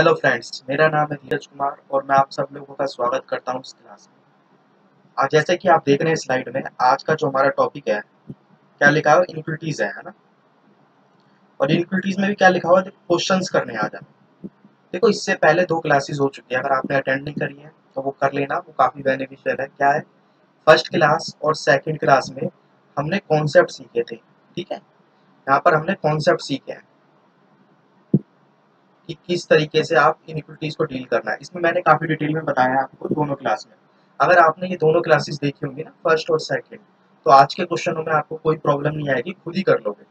Hello friends, मेरा नाम है धीरज कुमार और मैं आप सब लोगों का स्वागत करता हूं इस क्लास में। आज जैसे कि आप देख रहे हैं स्लाइड में, आज का जो हमारा टॉपिक है, क्या लिखा हुआ, इनक्विटीज है ना। और इनक्विटीज में भी क्या लिखा हुआ, क्वेश्चंस करने आ जाना। देखो, इससे पहले दो क्लासेज हो चुकी है, अगर आपने अटेंड नहीं करी है तो वो कर लेना, वो काफ़ी बेनिफिशियल है। क्या है, फर्स्ट क्लास और सेकेंड क्लास में हमने कॉन्सेप्ट सीखे थे, ठीक है। यहाँ पर हमने कॉन्सेप्ट सीखे हैं कि किस तरीके से आप इनइक्विटीज को डील करना है। इसमें मैंने काफ़ी डिटेल में बताया आपको दोनों क्लास में। अगर आपने ये दोनों क्लासेस देखी होंगी ना, फर्स्ट और सेकंड, तो आज के क्वेश्चनों में आपको कोई प्रॉब्लम नहीं आएगी, खुद ही कर लोगे,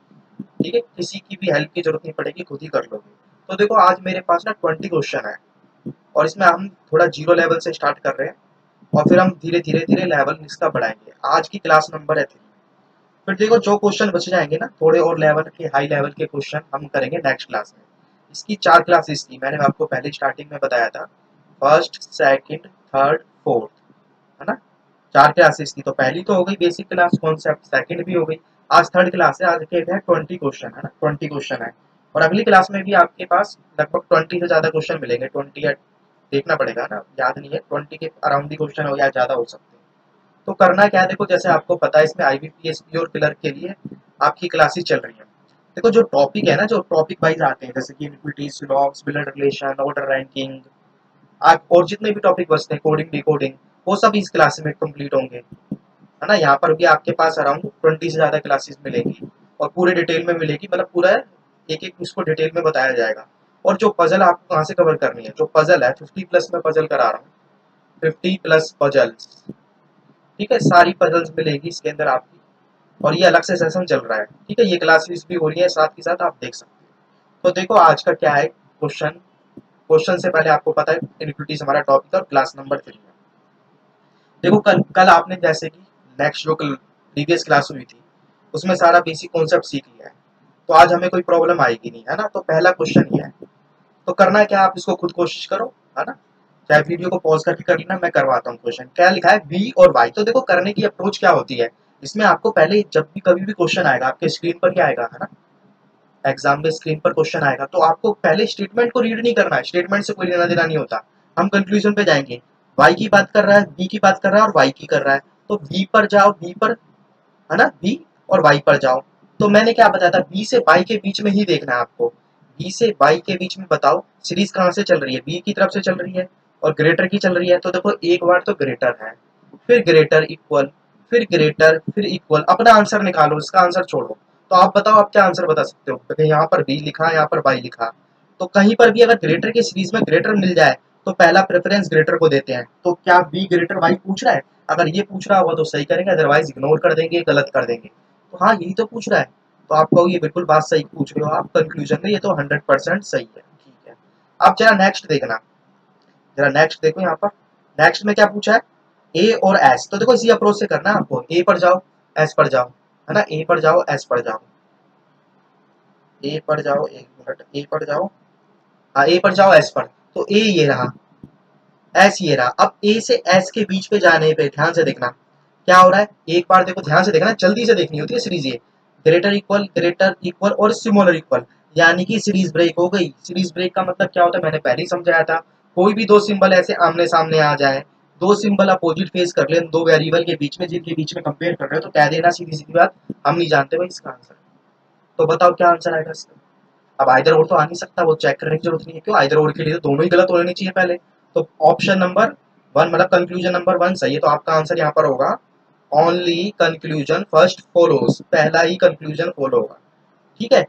ठीक है। किसी की भी हेल्प की जरूरत नहीं पड़ेगी, खुद ही कर लोगे। तो देखो, आज मेरे पास ना 20 क्वेश्चन है और इसमें हम थोड़ा जीरो लेवल से स्टार्ट कर रहे हैं और फिर हम धीरे धीरे धीरे लेवल इसका बढ़ाएंगे। आज की क्लास नंबर है 3। फिर देखो, जो क्वेश्चन बच जाएंगे ना, थोड़े और लेवल के, हाई लेवल के क्वेश्चन हम करेंगे नेक्स्ट क्लास में। इसकी 4 क्लासेस थी, मैंने आपको पहले स्टार्टिंग में बताया था, फर्स्ट सेकंड थर्ड फोर्थ, है ना। 4 क्लासेस थी, तो पहली तो हो गई बेसिक क्लास कॉन्सेप्ट, सेकंड भी हो गई, आज थर्ड क्लास है। आज के है 20 क्वेश्चन, है ना, 20 क्वेश्चन है। और अगली क्लास में भी आपके पास लगभग 20 से ज़्यादा क्वेश्चन मिलेंगे। 20 या देखना पड़ेगा ना, याद नहीं है, 20 के अराउंड ही क्वेश्चन हो या ज़्यादा हो सकते हैं। तो करना क्या है, देखो जैसे आपको पता है, इसमें IBPS और क्लर्क के लिए आपकी क्लासेस चल रही है। देखो, जो टॉपिक है ना, जो टॉपिक वाइज आते हैं, जैसे कि inequalities, logs, blood relation, order ranking, आप और जितने भी टॉपिक बचते हैं, कोडिंग डिकोडिंग, वो सब इस क्लास में कंप्लीट होंगे, है ना। यहाँ पर भी आपके पास अराउंड 20 से ज़्यादा क्लासेस मिलेंगी और पूरे डिटेल में मिलेगी, मतलब पूरा एक एक उसको डिटेल में बताया जाएगा। और जो पजल आपको कहाँ से कवर करनी है, जो पजल है 50+ में पजल करा रहा हूँ, 50+ पजल्स, ठीक है। सारी पजल्स मिलेगी इसके अंदर आपकी, और ये अलग से सेशन चल रहा है, ठीक है। ये क्लासेस भी हो रही है साथ के साथ, आप देख सकते हैं। तो देखो, आज का क्या है क्वेश्चन से पहले आपको पता है इनइक्विटीज हमारा टॉपिक है और क्लास नंबर 3 है। देखो, कल आपने जैसे कि नेक्स्ट जो प्रीवियस क्लास हुई थी, उसमें सारा बेसिक कॉन्सेप्ट सीख लिया है, तो आज हमें कोई प्रॉब्लम आएगी नहीं, है ना। तो पहला क्वेश्चन ये है, तो करना क्या, आप इसको खुद कोशिश करो, है ना, चाहे वीडियो को पॉज करके कर लेना, मैं करवाता हूँ। क्वेश्चन क्या लिखा है, बी और वाई। तो देखो, करने की अप्रोच क्या होती है, इसमें आपको पहले जब भी कभी भी क्वेश्चन आएगा आपके स्क्रीन पर, क्या आएगा, है ना, एग्जाम में स्क्रीन पर क्वेश्चन आएगा, तो आपको पहले स्टेटमेंट को रीड नहीं करना है, स्टेटमेंट से कोई लेना देना नहीं होता। हम कंक्लूजन पे जाएंगे, वाई की बात कर रहा है, बी की बात कर रहा है और वाई की कर रहा है, तो बी पर जाओ, बी पर, है ना, बी और वाई पर जाओ। तो मैंने क्या बताया था, बी से वाई के बीच में ही देखना है आपको, बी से वाई के बीच में बताओ सीरीज कहाँ से चल रही है, बी की तरफ से चल रही है और ग्रेटर की चल रही है। तो देखो, एक बार तो ग्रेटर है, फिर ग्रेटर इक्वल, फिर ग्रेटर, फिर इक्वल, अपना आंसर निकालो, इसका आंसर छोड़ो। तो आप बताओ, आप क्या आंसर बता सकते हो, क्योंकि यहाँ पर बी लिखा, यहाँ पर वाई लिखा, तो कहीं पर भी अगर ग्रेटर के सीरीज में ग्रेटर मिल जाए तो पहला प्रेफरेंस ग्रेटर को देते हैं। तो क्या बी ग्रेटर वाई पूछ रहा है, अगर ये पूछ रहा होगा तो सही करेंगे, अदरवाइज इग्नोर कर देंगे, गलत कर देंगे। तो हाँ, यही तो पूछ रहा है, तो आप कहो ये बिल्कुल बात सही पूछ रहे हो आप, कंक्लूजन में ये तो 100% सही है, ठीक है। आप जरा नेक्स्ट देखना, जरा नेक्स्ट देखो, यहाँ पर नेक्स्ट में क्या पूछा है, ए और एस। तो देखो, इसी अप्रोच से करना है आपको, ए पर जाओ एस पर जाओ, है ना, ए पर जाओ एस पर जाओ, ए पर जाओ, एक मिनट, ए पर जाओ, हाँ, ए पर जाओ एस पर, तो ए ये रहा, एस ये रहा। अब ए से एस के बीच पे जाने पे ध्यान से देखना क्या हो रहा है, एक बार देखो, ध्यान से देखना, जल्दी से देखनी होती है सीरीज। ये ग्रेटर इक्वल और सिमिलर इक्वल, यानी कि सीरीज ब्रेक हो गई। सीरीज ब्रेक का मतलब क्या होता है, मैंने पहले ही समझाया था, कोई भी दो सिंबल ऐसे आमने सामने आ जाए, दो सिंबल अपोजिट फेस कर ले, दो वेरिएबल के बीच में, जिनके बीच में कंपेयर कर रहे हो, तो कह देना सीधी सीधी बात, हम नहीं जानते भाई इसका आंसर। तो बताओ क्या आंसर आएगा इसका। अब आइदर और तो आ नहीं सकता, वो चेक करने की जरूरत नहीं है, क्यों, आइदर और के लिए तो दोनों ही गलत होने चाहिए पहले। तो ऑप्शन नंबर 1 मतलब कंक्लूजन नंबर 1 सही है। तो आपका आंसर यहाँ पर होगा, ओनली कंक्लूजन फर्स्ट फॉलोज, पहला ही कंक्लूजन फॉलो होगा, ठीक है।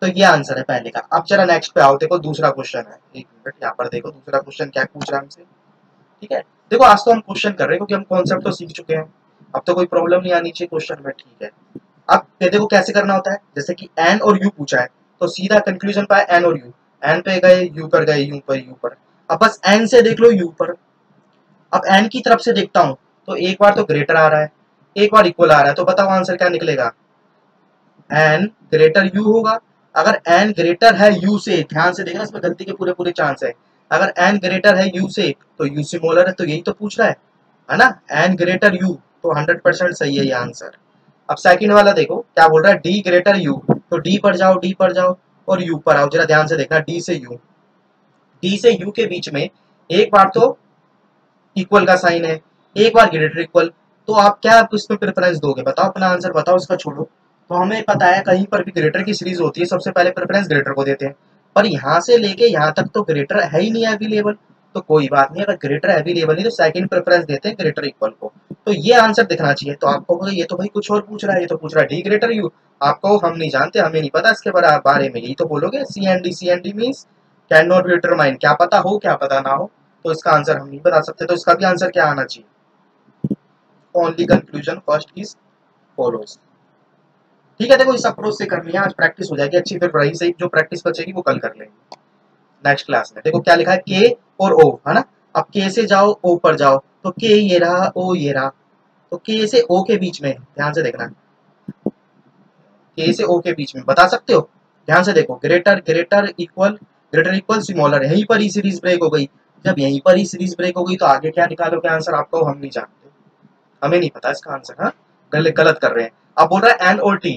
तो ये आंसर है पहले का। अब जरा नेक्स्ट पे आओ, देखो दूसरा क्वेश्चन है, एक मिनट, यहाँ पर देखो दूसरा क्वेश्चन क्या पूछ रहा है हमसे, ठीक है। देखो, आज तो हम क्वेश्चन कर रहे हैं क्योंकि हम कॉन्सेप्ट तो सीख चुके हैं, अब तो कोई प्रॉब्लम नहीं आनी चाहिए क्वेश्चन में, ठीक है। अब देखो कैसे करना होता है, जैसे कि एन और यू पूछा है, तो सीधा कंक्लूजन पाए एन और यू, एन पे गए, यू पर गए, यू पर, यू पर। अब बस एन से देख लो यू पर। अब एन की तरफ से देखता हूँ, तो एक बार तो ग्रेटर आ रहा है, एक बार इक्वल आ रहा है, तो बताओ आंसर क्या निकलेगा, एन ग्रेटर यू होगा। अगर एन ग्रेटर है यू से, ध्यान से देखना, इसमें गलती के पूरे पूरे चांस है। अगर एन ग्रेटर है यू से तो यू सिमिलर है, तो यही तो पूछ रहा है ना, एन ग्रेटर यू, तो 100% सही है ये आंसर। अब सेकंड वाला देखो क्या बोल रहा है, डी ग्रेटर यू, तो डी पर जाओ, डी पर जाओ और यू पर आओ, जरा ध्यान से देखना, डी से यू, टी से यू के बीच में एक बार तो इक्वल का साइन है, एक बार ग्रेटर इक्वल, तो आप क्या आप इसमें प्रेफरेंस दोगे? बताओ अपना आंसर, बताओ इसका छोड़ो। तो हमें पता है कहीं पर भी ग्रेटर की सीरीज होती है सबसे पहले प्रेफरेंस ग्रेटर को देते हैं, पर यहाँ से लेके यहाँ तक तो ग्रेटर है ही नहीं अवेलेबल, तो कोई बात नहीं, अगर ग्रेटर अवेलेबल नहीं तो सेकंड प्रेफरेंस देते हैं ग्रेटर इक्वल को। तो ये आंसर दिखना चाहिए। तो आपको बोले ये तो भाई कुछ और पूछ रहा है, ये तो पूछ रहा है डी ग्रेटर यू, आपको हम नहीं जानते, हमें नहीं पता इसके बारे में, यही तो बोलोगे C and D means can not be determined, क्या पता हो क्या पता ना हो, तो इसका आंसर हम नहीं बता सकते। तो इसका भी आंसर क्या आना चाहिए? Only conclusion first is follows. ठीक है, देखो इस अप्रोच से करनी है, आज प्रैक्टिस हो जाएगी अच्छी, फिर वही से जो प्रैक्टिस बचेगी वो कल कर लेंगे नेक्स्ट क्लास में। देखो क्या लिखा है, के और ओ है ना, अब के से जाओ ओ पर जाओ, तो के ये रहा, ओ ये रहा, तो के से ओ के बीच में, ध्यान से देखना, के से ओ के बीच में बता सकते हो? ध्यान से देखो, ग्रेटर ग्रेटर इक्वल स्मॉलर, यहीं पर ही सीरीज ब्रेक हो गई। जब यहीं पर ही सीरीज ब्रेक हो गई तो आगे क्या निकालोगे आंसर? आपको हम नहीं जानते, हमें नहीं पता इसका आंसर। हाँ, गलत कर रहे हैं। अब बोल रहा है एन और टी,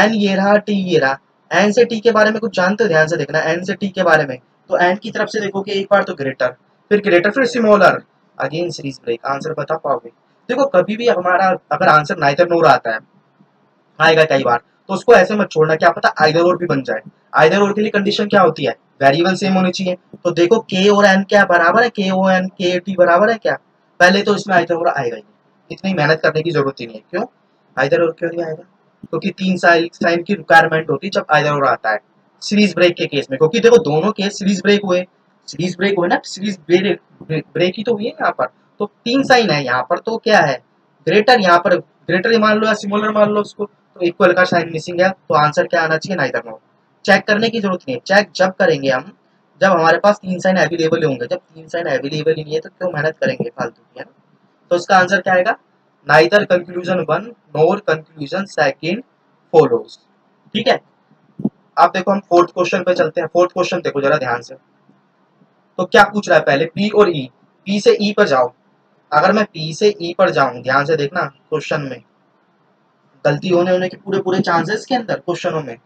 एन ये रहा, टी ये रहा, एन से टी के बारे में कुछ जानते हो? ध्यान से देखना, एन से टी के बारे में, तो एन की तरफ से देखोगे एक बार तो ग्रेटर फिर smaller, again series break. Answer बता पाओगे? देखो कभी भी हमारा अगर आंसर नाइदर नोर आता है, आएगा कई बार, तो उसको ऐसे मत छोड़ना क्या पता आइदर और भी बन जाए। आइदर और के लिए कंडीशन क्या होती है? वेरिएबल सेम होने चाहिए। तो देखो के और एन क्या बराबर है? के ओ एन के टी बराबर है क्या? पहले तो इसमें आइदर और आएगा ही नहीं, इतनी मेहनत करने की जरूरत ही नहीं है। क्यों आइदर और क्यों नहीं आएगा? क्योंकि 3 साल की रिक्वायरमेंट होती है जब आइदर और आता है सीरीज ब्रेक के केस में, क्योंकि देखो दोनों केस सीरीज ब्रेक हुए ना, सीरीज ब्रेक ही तो हुई है यहाँ पर। तो 3 साइन है यहाँ पर, तो क्या है ग्रेटर, यहाँ पर ग्रेटर मान लो या स्मॉलर मान लो उसको, तो इक्वल का साइन मिसिंग है, तो आंसर क्या आना चाहिए? Neither nor. चेक करने की जरूरत नहीं है, चेक जब करेंगे हम जब हमारे पास 3 साइन अवेलेबल होंगे, जब 3 साइन अवेलेबल ही नहीं है तो क्यों मेहनत करेंगे फालतू की, है ना। तो उसका आंसर क्या आएगा? Neither conclusion one nor conclusion second follows. ठीक है, आप देखो हम फोर्थ क्वेश्चन पे चलते हैं। फोर्थ क्वेश्चन देखो जरा ध्यान से, तो क्या पूछ रहा है? पहले पी और ई, पी से ई पर जाओ। अगर मैं पी से ई पर जाऊं, ध्यान से देखना क्वेश्चन में, गलती होने के पूरे चांसेस के अंदर क्वेश्चनों में,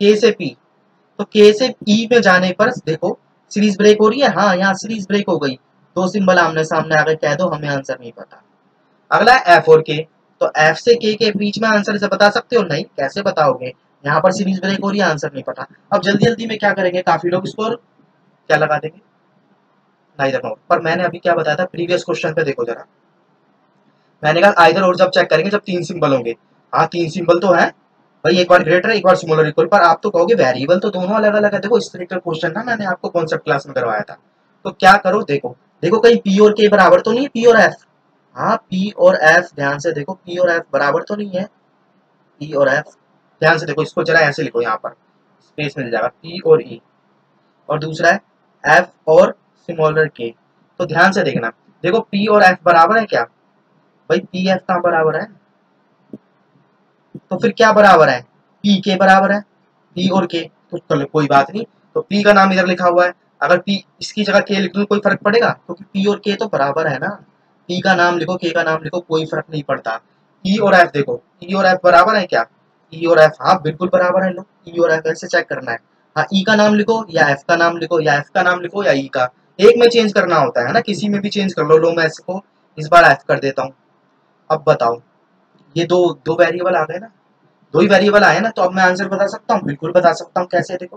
के से पी, तो के से ई में जाने पर देखो सीरीज ब्रेक हो रही है। हाँ, यहाँ सीरीज ब्रेक हो गई, दो सिंबल आमने सामने आ गए, कह दो हमें आंसर नहीं पता। अगला है एफ और के, तो एफ से के बीच में आंसर से बता सकते हो? नहीं, कैसे बताओगे? यहाँ पर सीरीज ब्रेक हो रही है, आंसर नहीं पता। अब जल्दी में क्या करेंगे, काफी लोग इसको क्या लगा देंगे? Neither nor. पर मैंने अभी क्या बताया था प्रीवियस क्वेश्चन पे, देखो जरा, मैंने कहा आइदर और जब चेक करेंगे जब 3 सिंबल होंगे। हाँ, 3 सिंबल तो है भाई, एक बार ग्रेटर एक बार स्मॉलर इक्वल, पर आप तो कहोगे वेरिएबल तो दोनों अलग अलग है। देखो इस तरह का क्वेश्चन ना मैंने आपको कॉन्सेप्ट क्लास में करवाया था। तो क्या करो, देखो देखो कहीं पी और के बराबर तो नहीं है? पी और एफ, हाँ पी और एफ, ध्यान से देखो पी और एफ बराबर तो नहीं है? पी और एफ, ध्यान से देखो इसको जरा ऐसे लिखो, यहाँ पर स्पेस मिल जाएगा, पी और ई, और दूसरा है एफ और स्मॉलर के। तो ध्यान से देखना, देखो पी और एफ बराबर है क्या? भाई पी एफ कहाँ बराबर है? तो फिर क्या बराबर है? पी के बराबर है, पी और के। तो चलो कोई बात नहीं, तो पी का नाम इधर लिखा हुआ है, अगर पी इसकी जगह के लिख दूं कोई फर्क पड़ेगा? क्योंकि पी और के तो बराबर है ना, पी का नाम लिखो के का नाम लिखो, कोई फर्क नहीं पड़ता। ई और एफ देखो, ई और एफ बराबर है क्या? ई और एफ, हाँ बिल्कुल बराबर है। लो ई और एफ ऐसे चेक करना है, हाँ ई का नाम लिखो या एफ का नाम लिखो या एफ का नाम लिखो या ई का, एक में चेंज करना होता है ना, किसी में भी चेंज कर लो। मैं इसको इस बार एफ कर देता हूँ। अब बताओ ये दो वेरिएबल आ गए ना, दो ही वेरिएबल आए ना, तो अब मैं आंसर बता सकता हूँ? बिल्कुल बता सकता हूँ। कैसे? देखो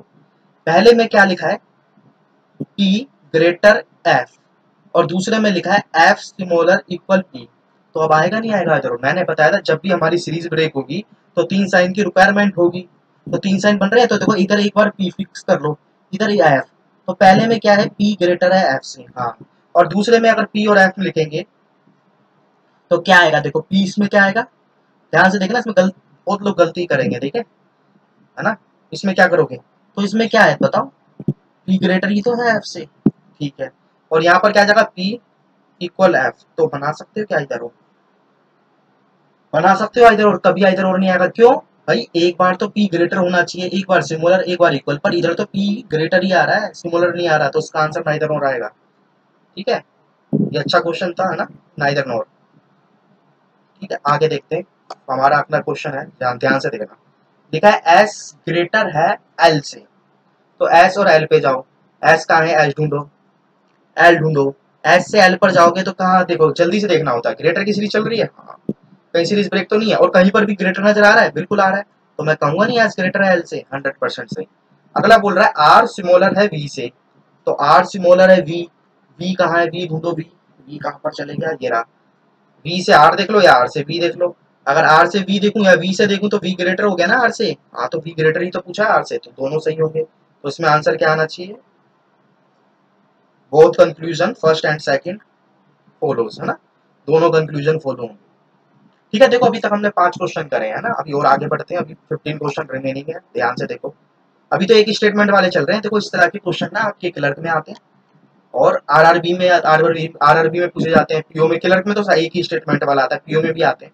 पहले में क्या लिखा है? पी ग्रेटर एफ, और दूसरे में लिखा है एफ स्मॉलर इक्वल पी। तो अब आएगा नहीं आएगा? जरूर, मैंने बताया था जब भी हमारी सीरीज ब्रेक होगी तो 3 साइन की रिक्वायरमेंट होगी। तो 3 साइन बन रहे हैं, तो देखो इधर एक बार पी फिक्स कर लो, इधर ही एफ। तो पहले में क्या है? पी ग्रेटर है एफ से, हाँ, और दूसरे में अगर पी और एफ लिखेंगे तो क्या आएगा? देखो पी इसमें क्या आएगा? ध्यान से देखना, इसमें बहुत लोग गलती करेंगे, ठीक है ना। इसमें क्या करोगे? तो इसमें क्या है बताओ? पी ग्रेटर ही तो है एफ से, ठीक है, और यहाँ पर क्या जाएगा? P equal F. तो बना सकते हो क्या इधर और? बना सकते हो इधर और, कभी इधर और नहीं आएगा। क्यों भाई? एक बार तो पी ग्रेटर होना चाहिए, एक बार सिमुलर एक बार इक्वल, पर इधर तो पी ग्रेटर ही आ रहा है, सिमुलर नहीं आ रहा, तो उसका आंसर नाइदर नॉर आएगा। ठीक है, ये अच्छा क्वेश्चन था, है ना, नाइदर नॉर। ठीक है, आगे देखते हैं, हमारा अपना क्वेश्चन है, ध्यान से देखना। लिखा है एस ग्रेटर है एल से, तो एस और एल पे जाओ। एस कहाँ है, एस ढूंढो, एल ढूंढो, एस से एल पर जाओगे तो कहाँ देखो, जल्दी से देखना होता है ग्रेटर की सीरीज चल रही है, कहीं सीरीज ब्रेक तो नहीं है, और कहीं पर भी ग्रेटर नजर आ रहा है, बिल्कुल आ रहा है, तो मैं कहूंगा नहीं एस ग्रेटर है एल से 100% से। अगला बोल रहा है आर सिमोलर है वी से, तो आर सिमोलर है वी, वी कहाँ है, वी ढूंढो, वी वी कहाँ पर चले गया, ये रहा, वी से आर देख लो या आर से वी देख लो, अगर आर से वी देखूं या वी से देखूं तो वी ग्रेटर हो गया ना आर से, हाँ तो वी ग्रेटर ही तो पूछा आर से, तो दोनों सही होंगे, तो इसमें आंसर क्या आना चाहिए, both conclusion first and second follows, है ना, दोनों कंक्लूजन फॉलो होंगे। ठीक है, देखो अभी तक हमने 5 क्वेश्चन करे हैं ना, अभी और आगे बढ़ते हैं, अभी 15 क्वेश्चन रिमेनिंग है, ध्यान से देखो, अभी तो एक स्टेटमेंट वाले चल रहे हैं, देखो इस तरह के क्वेश्चन ना आपके क्लर्क में आते हैं और आरआरबी में, आरआरबी में पूछे जाते हैं, पीओ में, क्लर्क में तो एक ही स्टेटमेंट वाला आता है, पीओ में भी आते हैं,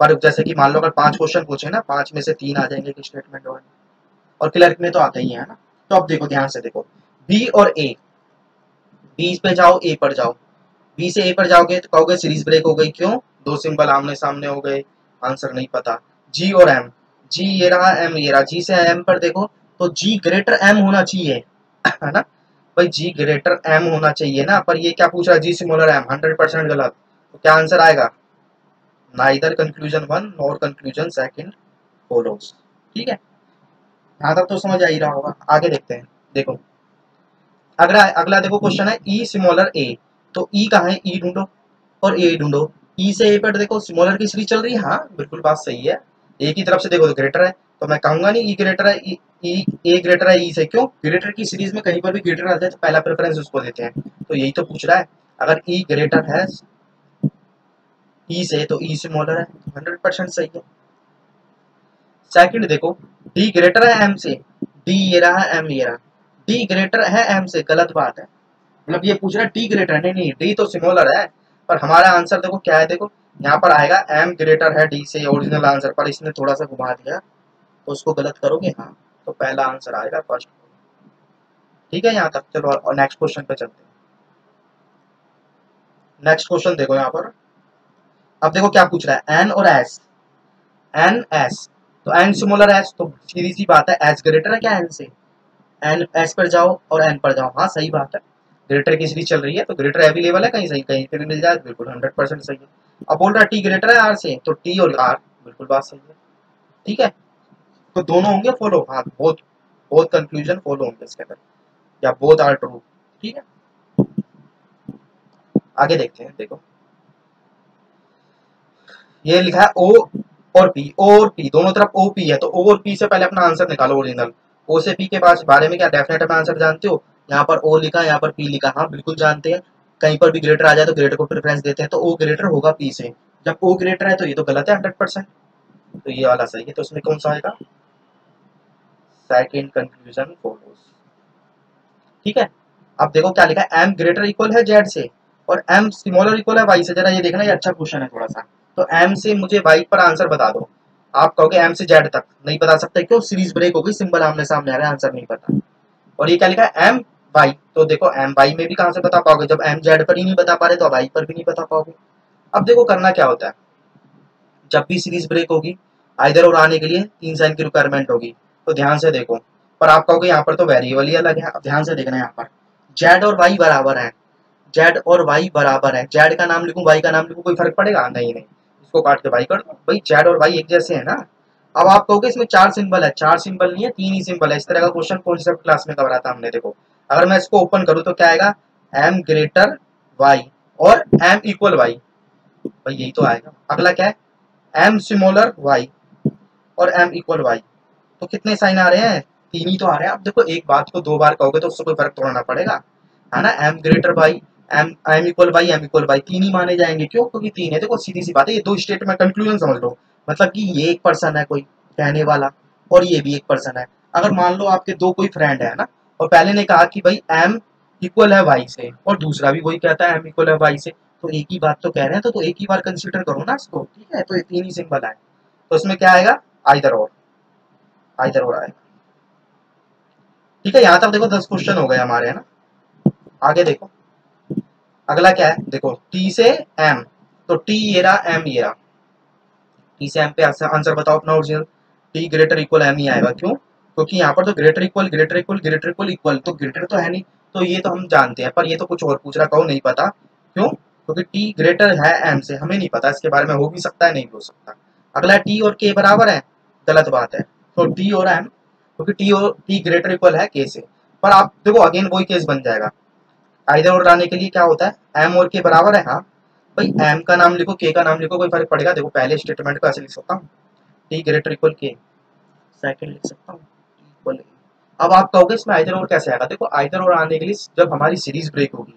पर जैसे कि मान लो अगर 5 क्वेश्चन पूछे ना, 5 में से 3 आ जाएंगे स्टेटमेंट वाले, और क्लर्क में तो आते ही है ना। तो अब देखो ध्यान से देखो, बी और ए, बी पे जाओ ए पर जाओ, बी से ए पर जाओगे तो कहोगे सीरीज ब्रेक हो गई, क्यों, दो सिंबल आमने सामने हो गए, आंसर नहीं पता। जी और एम, जी ये रहा, एम ये रहा, जी से एम पर देखो तो जी ग्रेटर एम होना चाहिए, है ना भाई, जी ग्रेटर एम होना चाहिए ना, पर ये क्या पूछ रहा है, जी सिमिलर एम, 100% गलत, तो क्या आंसर आएगा, neither conclusion one nor conclusion second follows. ठीक है, यहाँ तक तो समझ आ ही रहा होगा, आगे देखते हैं। देखो अगला देखो क्वेश्चन है ई सिमोलर ए, तो ई कहाँ है, ई ढूंढो और ए ढूंढो, ई से ए पर देखो सिमोलर की सीरीज चल रही है, हाँ बिल्कुल बात सही है, ए की तरफ से देखो तो ग्रेटर है, तो मैं कहूंगा नहीं ई ग्रेटर है, ए ग्रेटर है ई से, क्यों, ग्रेटर की सीरीज में कहीं पर भी ग्रेटर आता है तो पहला प्रेफरेंस उसको देते हैं, तो यही तो पूछ रहा है, अगर ई ग्रेटर है ई से तो ई सिमोलर है, 100% सही है। सेकेंड देखो डी ग्रेटर है एम से, डी ये रहा, एम ये रहा, डी ग्रेटर है एम से, गलत बात है, मतलब ये पूछ रहा है डी ग्रेटर, नहीं डी तो सिमिलर है, पर हमारा आंसर देखो क्या है, देखो यहाँ पर आएगा एम ग्रेटर है डी से ओरिजिनल आंसर, पर इसने थोड़ा सा घुमा दिया तो उसको गलत करोगे, हाँ तो पहला आंसर आएगा फर्स्ट। ठीक है, यहाँ तक चलो और नेक्स्ट क्वेश्चन पे चलते हैं। नेक्स्ट क्वेश्चन देखो यहाँ पर, अब देखो क्या पूछ रहा है, एन और एस, एन एस, तो एन सिमिलर एस, तो सीधी सी बात है एस ग्रेटर है क्या एन से, एन एस पर जाओ और एन पर जाओ, हाँ सही बात है, ग्रेटर की सीरीज चल रही है तो ग्रेटर अवेलेबल है, कहीं सही कहीं पे भी मिल जाए, बिल्कुल 100% सही है। अब बोल रहा है टी ग्रेटर है आर से, तो टी और आर बिल्कुल बात सही है। ठीक है, तो दोनों होंगे फॉलो, हाँ बोथ कंक्लूजन फॉलो होंगे इसके अंदर, या बोथ आर ट्रू। ठीक है, आगे देखते हैं। देखो ये लिखा है ओ और पी, ओ और पी दोनों तरफ ओ पी है, तो ओ और पी से पहले अपना आंसर निकालो ओरिजिनल, ओ से पी के पास बारे में क्या डेफिनेट अपना आंसर जानते हो, यहाँ पर ओ लिखा यहाँ पर पी लिखा, हाँ बिल्कुल जानते हैं, कहीं पर भी ग्रेटर आ जाए तो ग्रेटर को प्रेफरेंस देते हैं, तो ओ ग्रेटर होगा पी से, जब ओ ग्रेटर है तो ये तो गलत है 100%, तो ये वाला सही है, तो उसमें कौन सा आएगा, सेकंड कंक्लूजन फॉलोस। ठीक है, अब देखो क्या लिखा है, एम ग्रेटर इक्वल है जेड से और एम स्मॉलर इक्वल है वाई से, जरा ये देखना, ये अच्छा क्वेश्चन है थोड़ा सा, तो एम से मुझे वाई पर आंसर बता दो, आप कहोगे एम से जेड तक नहीं बता सकते, क्यों, सीरीज ब्रेक हो गई, सिंबल आमने सामने आ रहा है, आंसर नहीं पता। और ये क्या लिखा है एम वाई, तो देखो एम वाई में भी कहां से बता पाओगे, जब एम जेड पर ही नहीं बता पा रहे तो वाई पर भी नहीं बता पाओगे। अब देखो करना क्या होता है, जब भी सीरीज ब्रेक होगी आइदर और आने के लिए 3 साइन की रिक्वायरमेंट होगी, तो ध्यान से देखो, पर आप कहोगे यहाँ पर तो वेरिएबल ही अलग है, अब ध्यान से देखना, यहाँ पर जेड और वाई बराबर है, जेड और वाई बराबर है, जेड का नाम लिखूं वाई का नाम लिखूं कोई फर्क पड़ेगा, नहीं नहीं को काट के भाई कर दो, भाई जेड और भाई एक जैसे है ना। अब आप कहोगे इसमें 4 सिंबल है, 4 सिंबल नहीं है 3 ही सिंबल है, इस तरह का क्वेश्चन कॉन्सेप्ट क्लास में कवर आता हमने। देखो अगर मैं इसको ओपन करूं तो क्या आएगा, m ग्रेटर y और m इक्वल y, भाई यही तो आएगा। अगला क्या है, m सिमिलर y और m इक्वल y, तो कितने साइन आ रहे हैं, 3 ही तो आ रहे हैं। अब देखो एक बात को 2 बार कहोगे तो उससे कोई फर्क तोड़ना पड़ेगा, है ना, m greater y m equal by m equal by, 3 ही माने जाएंगे, क्यों, क्योंकि 3 है। देखो सीधी सी बात है, ये 2 स्टेटमेंट कंक्लूजन समझ लो, मतलब कि ये एक पर्सन है कोई कहने वाला और ये भी एक पर्सन है। अगर मान लो आपके 2 कोई फ्रेंड है ना, और पहले ने कहा कि भाई m इक्वल है y से और दूसरा भी वही कहता है m इक्वल है y से, तो एक ही बात तो कह रहे हैं, तो एक ही बार कंसिडर करो ना इसको। ठीक है, तो ये 3 ही सिंपल आए, तो उसमें क्या आएगा, आइदर और आएगा। ठीक है, यहाँ तक देखो 10 क्वेश्चन हो गए हमारे, है ना। आगे देखो अगला क्या है, देखो T से M, तो T ये रहा M ये रहा, T से M पे आंसर बताओ अपना original, T greater equal M ही आएगा, क्यों, क्योंकि यहाँ पर तो greater equal greater equal greater equal equal, तो ग्रेटर तो है नहीं, तो ये तो हम जानते हैं, पर ये तो कुछ और पूछ रहा, कौन नहीं पता, क्यों, क्योंकि टी ग्रेटर है एम से, हमें नहीं पता इसके बारे में, हो भी सकता है नहीं हो सकता। अगला टी और के बराबर है, गलत बात है, तो टी और एम, क्योंकि टी और टी ग्रेटर इक्वल है के से, पर आप देखो अगेन वही केस बन जाएगा, आइदर और लाने के लिए क्या होता है, एम और के बराबर है, हाँ भाई एम का नाम लिखो के का नाम लिखो, कोई फर्क पड़ेगा। देखो पहले स्टेटमेंट को ऐसे लिख सकता हूँ टी ग्रेटर इक्वल के, सेकंड लिख सकता हूँ इक्वल। अब आप कहोगे इसमें आइदर और कैसे आएगा, देखो आइदर और आने के लिए जब हमारी सीरीज ब्रेक होगी,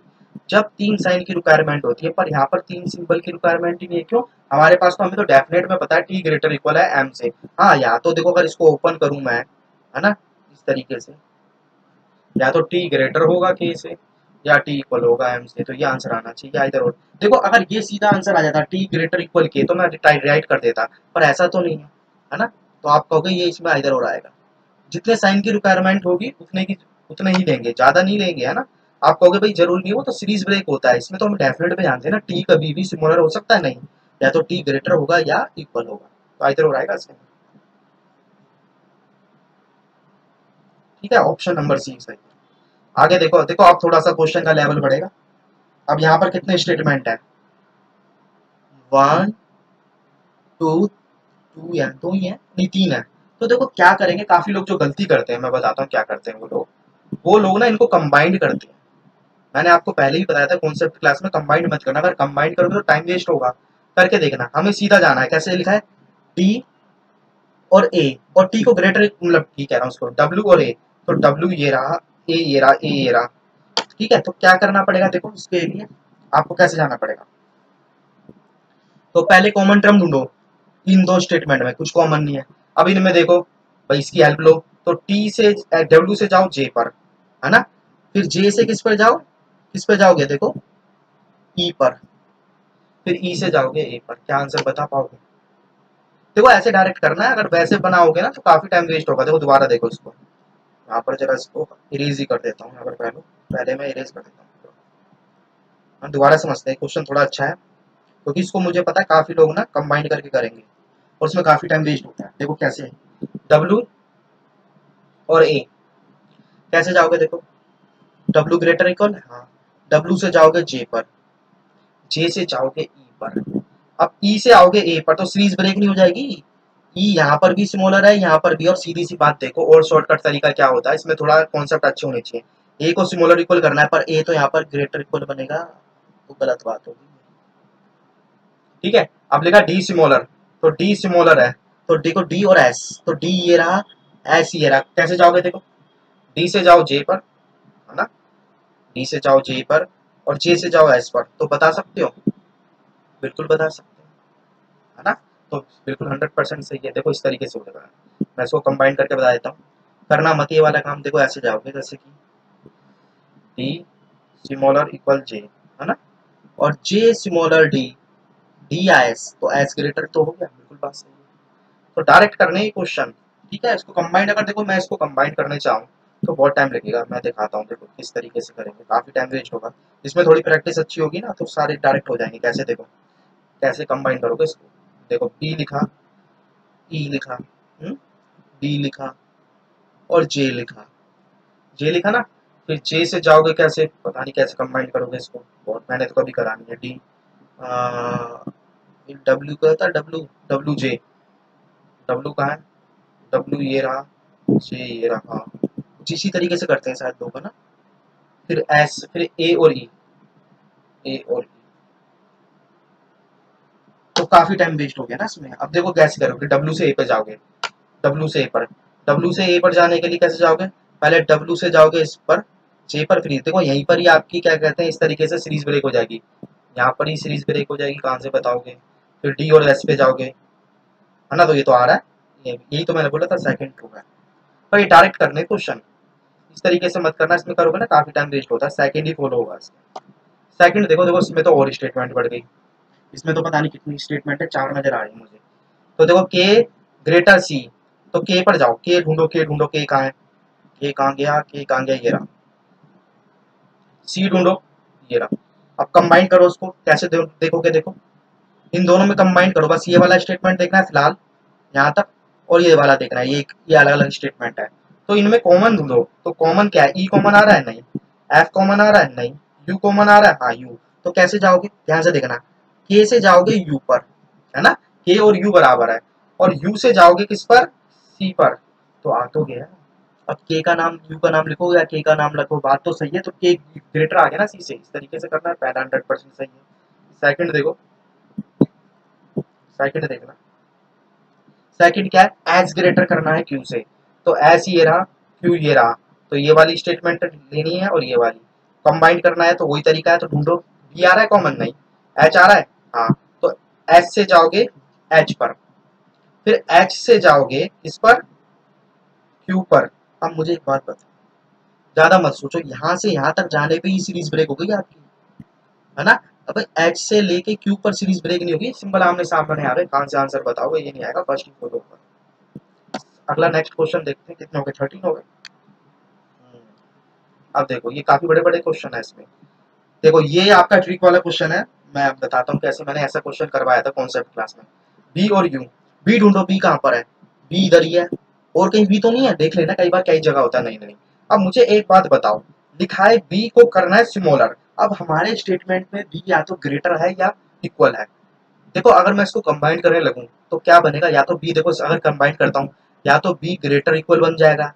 जब तीन साइन की रिक्वायरमेंट होती है, पर यहाँ पर तीन सिंबल की रिक्वायरमेंट ही नहीं है, क्यों, हमारे पास तो हमें तो डेफिनेट में पता है टी ग्रेटर इक्वल है एम से। हाँ या तो देखो अगर इसको ओपन करूँ मैं, है ना, इस तरीके से, या तो टी ग्रेटर होगा के से या टी इक्वल होगा एम से, तो ये आंसर आना चाहिए आइदर और। देखो अगर ये सीधा आंसर आ जाता टी ग्रेटर इक्वल के तो मैं राइट कर देता, पर ऐसा तो नहीं है ना, तो आप कहोगे ये इसमें आइदर और आएगा। जितने साइन की रिक्वायरमेंट होगी उतने ही लेंगे, ज़्यादा नहीं लेंगे, है ना। आप कहोगे भाई जरूर नहीं हो, तो सीरीज ब्रेक होता है इसमें, तो हम डेफिनेट पे जानते हैं ना, टी कभी भी सिमिलर हो सकता है नहीं, या तो टी ग्रेटर होगा या इक्वल होगा, तो आइदर और आएगा इसमें, ठीक है, ऑप्शन नंबर सी सही। आगे देखो, देखो आप थोड़ा सा क्वेश्चन का लेवल बढ़ेगा। अब यहाँ पर कितने स्टेटमेंट है, 1 2 2 या दो ही है, नहीं 3 है। तो देखो क्या करेंगे, काफी लोग जो गलती करते हैं मैं बताता हूँ क्या करते हैं वो लोग ना इनको कंबाइंड करते हैं। मैंने आपको पहले ही बताया था कॉन्सेप्ट क्लास में कंबाइंड मत करना, अगर कंबाइंड करोगे तो टाइम वेस्ट होगा, करके देखना। हमें सीधा जाना है, कैसे लिखा है टी और ए, और टी को ग्रेटर, मतलब टी कह रहा हूँ उसको, डब्ल्यू और ए, तो डब्ल्यू ये रहा, ए ये रहा, ए ये रहा, ठीक है। तो क्या करना पड़ेगा, देखो इसके लिए आपको कैसे जाना पड़ेगा, तो पहले कॉमन टर्म ढूंढो इन दो स्टेटमेंट में, कुछ कॉमन नहीं है। अब इनमें देखो भाई इसकी हेल्प लो, तो टी से डब्ल्यू से जाओ जे पर, है ना, फिर जे से किस पर जाओ, किस पर जाओगे, देखो ई पर, फिर ई से जाओगे ए पर। क्या आंसर बता पाओगे, देखो ऐसे डायरेक्ट करना है, अगर वैसे बनाओगे ना तो काफी टाइम वेस्ट होगा। देखो दोबारा देखो इसको, यहाँ पर जरा इसको इरेज ही कर देता हूँ, यहाँ पर पहले मैं इरेज कर देता हूँ, हम दोबारा समझते हैं, क्वेश्चन थोड़ा अच्छा है क्योंकि इसको मुझे पता है काफी लोग ना कंबाइंड करके करेंगे और उसमें काफी टाइम वेस्ट होता है। देखो कैसे, डब्ल्यू और ए, कैसे जाओगे, देखो डब्ल्यू ग्रेटर इक्वल, हाँ डब्ल्यू से जाओगे जे पर, जे से जाओगे ई पर, अब ई से आओगे ए पर, तो सीरीज ब्रेक नहीं हो जाएगी, ई यहाँ पर भी स्मॉलर है यहाँ पर भी। और सीधी सी बात देखो, और शॉर्टकट तरीका क्या होता है, इसमें थोड़ा कॉन्सेप्ट अच्छे होने चाहिए, ए को स्मॉलर इक्वल करना है, पर ए तो यहाँ पर ग्रेटर इक्वल बनेगा, तो गलत बात होगी, ठीक है। अब लिखा डी स्मॉलर, तो डी स्मॉलर है, तो देखो डी और एस, तो डी ये रहा, एस ये रहा, कैसे जाओगे, देखो डी से जाओ जे पर, है ना, डी से जाओ जे पर और जे से जाओ एस पर, तो बता सकते हो, बिल्कुल बता सकते हो, है ना, तो बिल्कुल 100% सही है। देखो इस तरीके से हो जाएगा, मैं इसको कंबाइन करके बता देता हूँ, करना मत ये वाला काम। देखो ऐसे जाओगे जैसे कि डी स्मॉलर इक्वल जे, है ना, और J smaller D, D S, तो एस ग्रेटर तो हो गया, बिल्कुल बात सही है, तो डायरेक्ट करने ही क्वेश्चन, ठीक है। इसको कंबाइन अगर देखो मैं इसको कंबाइन करने चाहूँ तो बहुत टाइम लगेगा, मैं दिखाता हूँ देखो किस तरीके से करेंगे, काफी टाइम वेस्ट होगा। इसमें थोड़ी प्रैक्टिस अच्छी होगी ना तो सारे डायरेक्ट हो जाएंगे। कैसे देखो, कैसे कंबाइन करोगे इसको, देखो बी लिखा, ई लिखा, डी लिखा और जे लिखा, जे लिखा ना, फिर जे से जाओगे, कैसे पता नहीं कैसे कंबाइन करोगे इसको, बहुत मेहनत कभी करानी है। डी डब्ल्यू का था, डब्ल्यू डब्ल्यू जे, डब्ल्यू कहाँ है, डब्ल्यू ये रहा, जे ये रहा, इसी तरीके से करते हैं शायद लोग, है ना, फिर एस, फिर ए और ई, ए और ई, तो काफी टाइम वेस्ट हो गया ना इसमें। अब देखो कैसे करोगे, डब्ल्यू से ए पर जाओगे, डब्ल्यू से ए पर, डब्ल्यू से ए पर जाने के लिए कैसे जाओगे, पहले डब्ल्यू से जाओगे इस पर जे पर, फिर देखो यहीं पर ही आपकी क्या कहते हैं, इस तरीके से सीरीज ब्रेक हो जाएगी, यहाँ पर ही सीरीज ब्रेक हो जाएगी, कहाँ से बताओगे, फिर डी और एस पे जाओगे, है ना, तो ये तो आ रहा है, यही तो मैंने बोला था सेकंड टू है, पर ये डायरेक्ट करने क्वेश्चन, इस तरीके से मत करना, इसमें करोगे ना काफी टाइम वेस्ट होता है, सेकंड ही फॉलो होगा इसका। सेकंड देखो, देखो इसमें तो और स्टेटमेंट बढ़ गई, इसमें तो पता नहीं कितनी स्टेटमेंट है, 4 नजर आ रही है मुझे। तो देखो के ग्रेटर सी, तो के पर जाओ, के ढूंढो, के ढूंढो, के कहाँ है, के कहाँ गया, के कहाँ गया, ये रहा, सी ढूंढो, ये रहा। अब कंबाइन करो उसको, कैसे देखोगे, देखो इन दोनों में कंबाइन करो, बस ये वाला स्टेटमेंट देखना है फिलहाल यहाँ तक, और ये वाला देखना है, ये अलग अलग स्टेटमेंट है, तो इनमें कॉमन ढूंढो। तो कॉमन क्या है, ई कॉमन आ रहा है नहीं, एफ कॉमन आ रहा है नहीं, यू कॉमन आ रहा है हाँ यू। तो कैसे जाओगे, ध्यान से देखना, के से जाओगे यू पर, है ना, के और यू बराबर है, और यू से जाओगे किस पर, सी पर। तो आ तो गया, अब के का नाम यू का नाम लिखो या के का नाम लिखो, बात तो सही है। तो के ग्रेटर आ गया ना सी से, इस तरीके से करना है, पहला 100% सही है। सेकंड देखो, सेकंड देखना, सेकंड क्या है, एस ग्रेटर करना है क्यू से। तो एस ये रहा, क्यू ये रहा, तो ये वाली स्टेटमेंट लेनी है और ये वाली कंबाइंड करना है। तो वही तरीका है, तो ढूंढो, बी आ रहा है कॉमन नहीं, एच आ रहा है हाँ, तो एस से जाओगे एच पर, फिर एच से जाओगे इस पर क्यू पर। अब मुझे एक बात बताओ, ज्यादा मत सोचो, यहाँ से यहाँ तक जाने पे ही सीरीज ब्रेक हो गई आपकी, है ना। अब एच से लेके क्यू पर सीरीज ब्रेक नहीं होगी, सिंपल आमने सामने आ रहे, कहाँ से आंसर बताओगे, ये नहीं आएगा फर्स्ट इनको दो पर। अगला नेक्स्ट क्वेश्चन देखते हैं, कितने हो गए, 13 हो गए। अब देखो ये काफी बड़े बड़े क्वेश्चन है इसमें, देखो ये आपका ट्रिक वाला क्वेश्चन है, मैं बताता हूँ कैसे मैंने ऐसा क्वेश्चन करवाया था कॉन्सेप्ट क्लास में। बी और यू, बी ढूंढो, बी कहाँ पर है, बी इधर ही है और कहीं बी तो नहीं है, देख लेना कई बार कई जगह होता है नहीं। अब मुझे एक बात बताओ, लिखा है बी को करना है स्मॉलर, अब हमारे स्टेटमेंट में बी या तो ग्रेटर है या इक्वल है। देखो अगर मैं इसको कंबाइन करने लगूं तो क्या बनेगा, या तो बी, देखो अगर कंबाइन करता हूँ या तो बी ग्रेटर इक्वल बन जाएगा,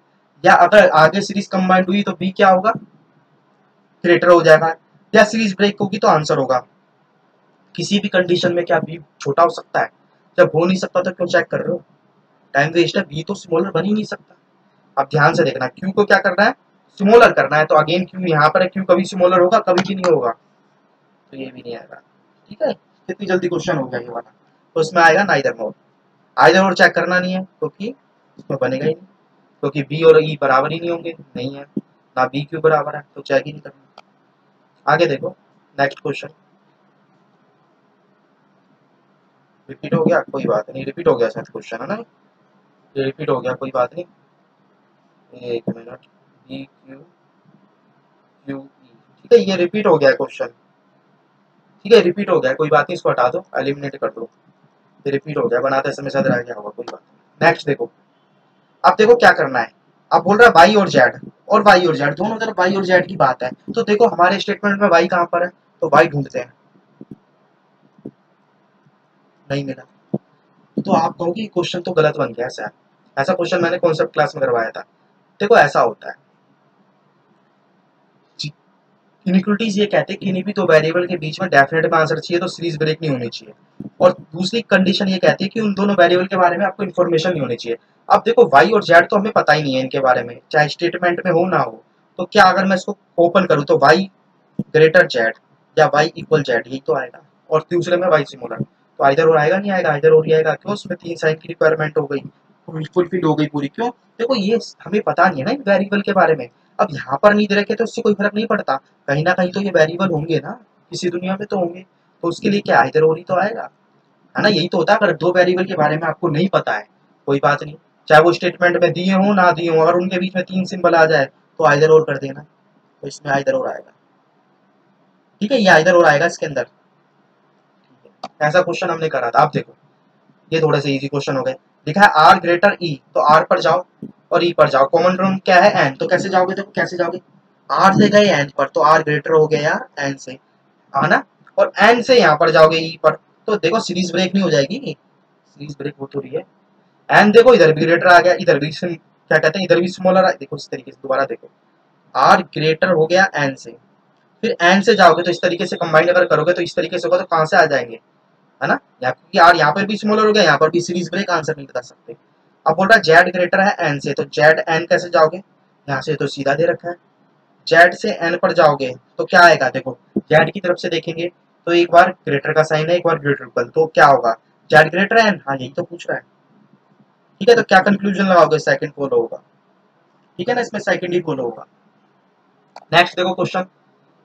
या अगर आगे सीरीज कंबाइंड हुई तो बी क्या होगा, ग्रेटर हो जाएगा, या सीरीज ब्रेक होगी तो आंसर होगा। किसी भी कंडीशन में क्या बी छोटा हो सकता है, जब हो नहीं सकता तो क्यों चेक कर रहे हो, टाइम वेस्ट है, बी तो स्मॉलर बन ही नहीं सकता। अब ध्यान से देखना, क्यू को क्या करना है, स्मॉलर करना है, तो अगेन क्यू यहाँ पर है, क्यू कभी स्मॉलर होगा कभी भी नहीं होगा, तो ये भी नहीं आएगा। ठीक है, कितनी जल्दी क्वेश्चन हो गया ये वाला, तो उसमें आएगा नाइदर मोर, आइदर और चेक करना नहीं है क्योंकि उसमें बनेगा ही नहीं, क्योंकि बी और ई बराबर ही नहीं होंगे, नहीं है ना, बी क्यू बराबर है, तो चेक ही नहीं करना। आगे देखो नेक्स्ट क्वेश्चन, रिपीट हो गया कोई बात नहीं, रिपीट हो गया शायद क्वेश्चन, है ना, रिपीट हो गया कोई बात नहीं, एक minute, B Q Q E, ठीक है ये रिपीट हो गया क्वेश्चन, ठीक है रिपीट हो गया कोई बात नहीं, इसको हटा दो, एलिमिनेट कर दो, ये रिपीट हो गया, बनाते समय शायद रह गया होगा, कोई बात नहीं। नेक्स्ट देखो, अब देखो क्या करना है, अब बोल रहा है वाई और जेड, और वाई और जेड दोनों तरफ वाई और जेड की बात है, तो देखो हमारे स्टेटमेंट में वाई कहाँ पर है, तो वाई ढूंढते हैं, नहीं मिला, तो आप कहोगे क्वेश्चन तो गलत बन गया सर, ऐसा क्वेश्चन मैंने कॉन्सेप्ट क्लास में करवाया था। देखो ऐसा होता है, इनइक्वलिटीज ये कहते हैं कि इन्हीं भी दो वेरिएबल के बीच में डेफिनेट में आंसर चाहिए, तो सीरीज ब्रेक नहीं होनी चाहिए, और दूसरी कंडीशन ये कहती है कि उन दोनों वेरिएबल के बारे में आपको इन्फॉर्मेशन नहीं होनी चाहिए। अब देखो वाई और जेड तो हमें पता ही नहीं है इनके बारे में, चाहे स्टेटमेंट में हो ना हो, तो क्या अगर मैं इसको ओपन करूँ तो वाई ग्रेटर जेड या वाई इक्वल जेड यही तो आएगा, और दूसरे में वाई सिमिलर, तो आइदर और आएगा नहीं आएगा, इधर और ही आएगा, क्यों उसमें 3 साइन की रिक्वायरमेंट हो गई, फुलफिल हो गई पूरी, क्यों, देखो ये हमें पता नहीं है ना इन वेरिएबल के बारे में। अब यहाँ पर नहीं दे रखे तो उससे कोई फर्क नहीं पड़ता, कहीं ना कहीं तो ये वेरिएबल होंगे ना, किसी दुनिया में तो होंगे, तो उसके लिए क्या इधर और ही तो आएगा, है ना, यही तो होता है। अगर दो वेरिएबल के बारे में आपको नहीं पता है कोई बात नहीं, चाहे वो स्टेटमेंट में दिए हों ना दिए हों, अगर उनके बीच में 3 सिंबल आ जाए तो आइदर और कर देना, तो इसमें आइदर और आएगा, ठीक है, ये आइदर और आएगा इसके अंदर। ऐसा क्वेश्चन हमने करा था। आप देखो ये थोड़े से इजी क्वेश्चन हो गए, लिखा है r ग्रेटर e, तो r पर जाओ और e पर जाओ, कॉमन टर्म क्या है n, तो कैसे जाओगे, देखो कैसे जाओगे, r से गए n पर, तो r ग्रेटर हो गया यार n से, है ना, और n से यहाँ पर जाओगे e पर, तो देखो सीरीज ब्रेक नहीं हो जाएगी, सीरीज ब्रेक हो तो रही है। n देखो इधर भी ग्रेटर आ गया, इधर भी क्या कहते हैं, इधर भी स्मॉलर, देखो इस तरीके से दोबारा देखो, r ग्रेटर हो गया n से, फिर n से जाओगे तो इस तरीके से कंबाइन अगर करोगे तो इस तरीके से होगा, तो कहाँ से आ जाएंगे, है ना, क्योंकि यार यहाँ पर भी स्मॉलर हो गया, यहाँ पर भी सीरीज ब्रेक, आंसर नहीं बता सकते। अब बोल रहा है जेड ग्रेटर है एन से, तो जेड एन कैसे जाओगे, यहाँ से तो सीधा दे रखा है, जेड से एन पर जाओगे तो क्या आएगा, देखो जेड की तरफ से देखेंगे तो एक बार ग्रेटर का साइन है, एक बार ग्रेटर इक्वल, तो क्या होगा, जेड ग्रेटर एन, हाँ यही तो पूछ रहा है, ठीक है, तो क्या कंक्लूजन लगाओगे, सेकंड फॉलो होगा, ठीक है ना, इसमें सेकंड ही फॉलो होगा। नेक्स्ट देखो क्वेश्चन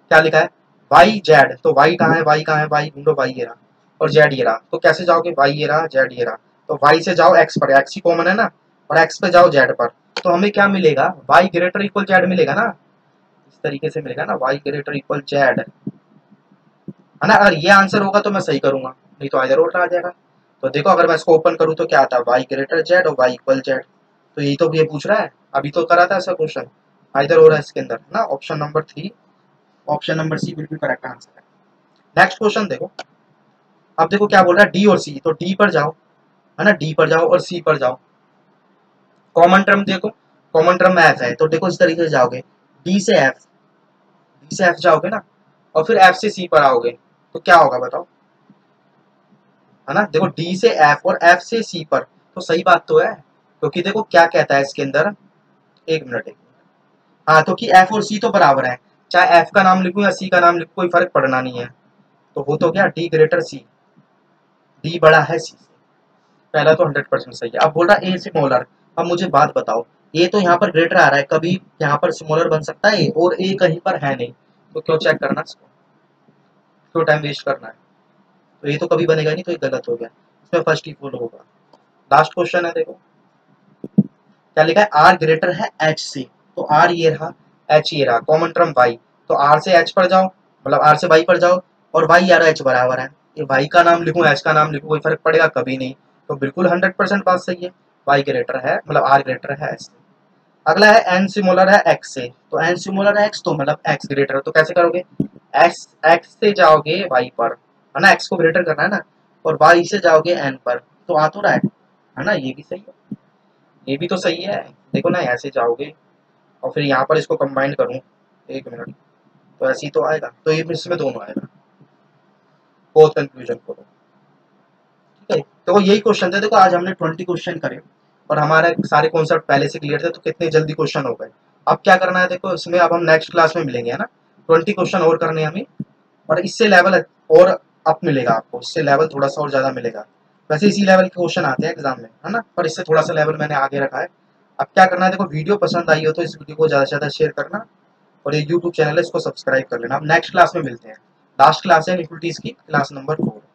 क्या लिखा है, वाई जेड, तो वाई कहाँ है, वाई कहाँ है, वाई ढूंढो, वाई ये रहा और जेड ये रहा, तो कैसे जाओगे, वाई ये रहा जेड ये रहा, तो वाई से जाओ एक्स पर, एक्स ही कॉमन है ना, और एक्स पे जाओ जेड पर, तो हमें क्या मिलेगा, वाई ग्रेटर इक्वल जेड मिलेगा ना, इस तरीके से मिलेगा ना, वाई ग्रेटर इक्वल जेड, है ना। अगर ये आंसर होगा तो मैं सही करूंगा, नहीं तो आइदर और आ जाएगा। तो देखो अगर मैं इसको ओपन करूँ तो क्या आता है, वाई ग्रेटर जेड और वाई इक्वल जेड, तो यही तो ये पूछ रहा है, अभी तो करा था ऐसा क्वेश्चन, आइदर हो रहा है इसके अंदर ना। Option number 3, option number C बिल्कुल करेक्ट आंसर है। नेक्स्ट क्वेश्चन देखो, अब देखो क्या बोल रहा है डी और सी, तो डी पर जाओ है ना, डी पर जाओ और सी पर जाओ। कॉमन टर्म देखो, कॉमन टर्म में एफ है तो देखो इस तरीके से जाओगे, डी से एफ, डी से एफ जाओगे ना, और फिर एफ से सी पर आओगे तो क्या होगा बताओ, है ना। देखो डी से एफ और एफ से सी पर, तो सही बात तो है क्योंकि देखो क्या कहता है इसके अंदर, एक मिनट हाँ, तो कि एफ और सी तो बराबर है, चाहे एफ का नाम लिखूं या सी का नाम लिखूं कोई फर्क पड़ना नहीं है। तो वो तो क्या डी ग्रेटर सी, डी बड़ा है सी, पहला तो 100% सही है। अब बोल रहा है ए स्मॉलर, अब मुझे बात बताओ ए तो यहाँ पर ग्रेटर आ रहा है, कभी यहाँ पर स्मॉलर बन सकता है और ए कहीं पर है नहीं, तो क्यों चेक करना इसको, क्यों टाइम वेस्ट करना है। तो ये तो कभी बनेगा नहीं, तो ये गलत हो गया, इसमें फर्स्ट ही फुल होगा। लास्ट क्वेश्चन है देखो क्या लिखा है, आर ग्रेटर है एच से, तो आर ये रहा, एच ये रहा, कॉमन टर्म वाई, तो आर से एच पर जाओ मतलब आर से वाई पर जाओ, और वाई यार एच बराबर है, ये वाई का नाम लिखूं एच का नाम लिखूं कोई फर्क पड़ेगा कभी नहीं, तो बिल्कुल 100% बात सही है, वाई ग्रेटर है मतलब आर ग्रेटर है एच से। अगला है एन सिमिलर है एक्स से, तो एन सिमिलर है एक्स तो मतलब एक्स ग्रेटर है, तो कैसे करोगे एक्स से जाओगे वाई पर है ना, एक्स को ग्रेटर करना है ना, और वाई से जाओगे एन पर, तो आ तो रहा है ना, ये भी सही है, ये भी तो सही है। देखो ना ऐसे जाओगे और फिर यहाँ पर इसको कंबाइन करूँ, एक मिनट, तो ऐसे ही तो आएगा, तो ये इसमें दोनों आएगा, बहुत कंफ्यूजन करो, ठीक है। तो यही क्वेश्चन थे, देखो आज हमने 20 क्वेश्चन करे और हमारे सारे कॉन्सेप्ट पहले से क्लियर थे, तो कितने जल्दी क्वेश्चन हो गए। अब क्या करना है देखो इसमें, अब हम नेक्स्ट क्लास में मिलेंगे है ना, 20 क्वेश्चन और करने हमें, और इससे लेवल और अप मिलेगा आपको, इससे लेवल थोड़ा सा और ज़्यादा मिलेगा, वैसे इसी लेवल के क्वेश्चन आते हैं एग्जाम में है ना, पर इससे थोड़ा सा लेवल मैंने आगे रखा है। अब क्या करना है देखो, वीडियो पसंद आई हो तो इस वीडियो को ज़्यादा से ज़्यादा शेयर करना, और ये यूट्यूब चैनल है इसको सब्सक्राइब कर लेना। अब नेक्स्ट क्लास में मिलते हैं, लास्ट क्लास है इक्विटीज़ की, क्लास नंबर 4।